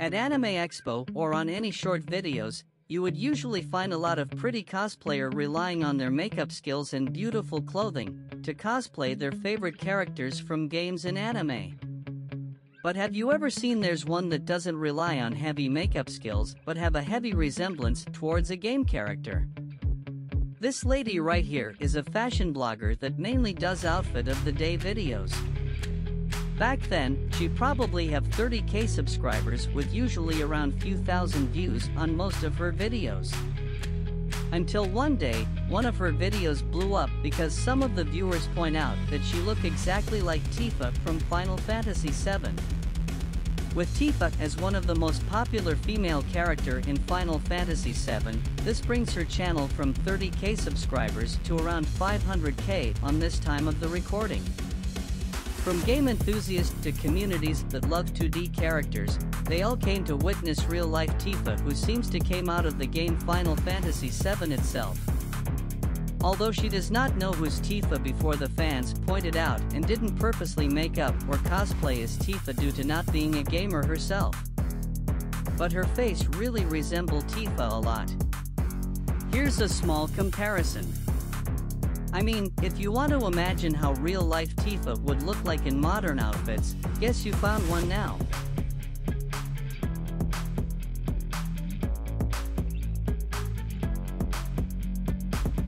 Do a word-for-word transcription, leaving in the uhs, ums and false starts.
At Anime Expo or on any short videos, you would usually find a lot of pretty cosplayers relying on their makeup skills and beautiful clothing to cosplay their favorite characters from games and anime. But have you ever seen there's one that doesn't rely on heavy makeup skills but have a heavy resemblance towards a game character? This lady right here is a fashion blogger that mainly does outfit of the day videos. Back then, she probably have thirty K subscribers with usually around few thousand views on most of her videos. Until one day, one of her videos blew up because some of the viewers point out that she looked exactly like Tifa from Final Fantasy seven. With Tifa as one of the most popular female character in Final Fantasy seven, this brings her channel from thirty K subscribers to around five hundred K on this time of the recording. From game enthusiasts to communities that love two D characters, they all came to witness real-life Tifa, who seems to came out of the game Final Fantasy seven itself. Although she does not know who's Tifa before the fans pointed out and didn't purposely make up or cosplay as Tifa due to not being a gamer herself. But her face really resembled Tifa a lot. Here's a small comparison. I mean, if you want to imagine how real-life Tifa would look like in modern outfits, guess you found one now.